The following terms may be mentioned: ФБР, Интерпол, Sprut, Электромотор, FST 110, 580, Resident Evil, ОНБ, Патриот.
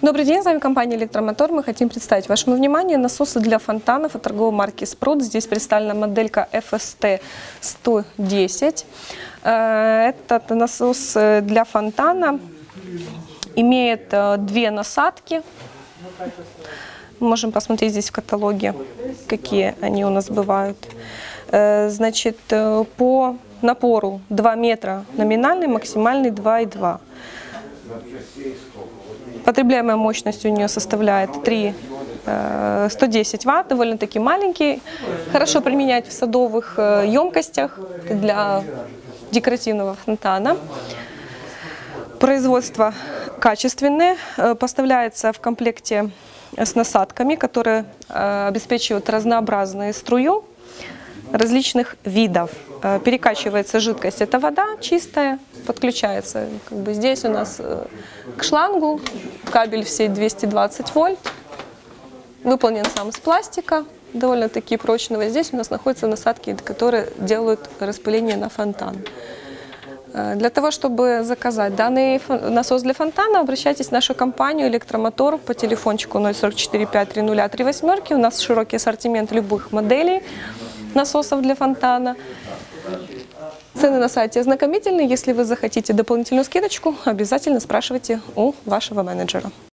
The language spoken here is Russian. Добрый день, с вами компания «Электромотор». Мы хотим представить вашему вниманию насосы для фонтанов от торговой марки Sprut. Здесь представлена моделька FST 110. Этот насос для фонтана имеет две насадки. Можем посмотреть здесь в каталоге, какие они у нас бывают. Значит, по напору 2 метра номинальный, максимальный 2,2. Потребляемая мощность у нее составляет 110 Вт, довольно-таки маленький. Хорошо применять в садовых емкостях для декоративного фонтана. Производство качественное, поставляется в комплекте с насадками, которые обеспечивают разнообразную струю различных видов. Перекачивается жидкость, это вода чистая, подключается здесь у нас к шлангу, кабель в сеть 220 вольт, выполнен сам из пластика, довольно-таки прочного. Здесь у нас находятся насадки, которые делают распыление на фонтан. Для того, чтобы заказать данный насос для фонтана, обращайтесь в нашу компанию «Электромотор» по телефончику 044 530 38. У нас широкий ассортимент любых моделей насосов для фонтана. Цены на сайте ознакомительные. Если вы захотите дополнительную скидочку, обязательно спрашивайте у вашего менеджера.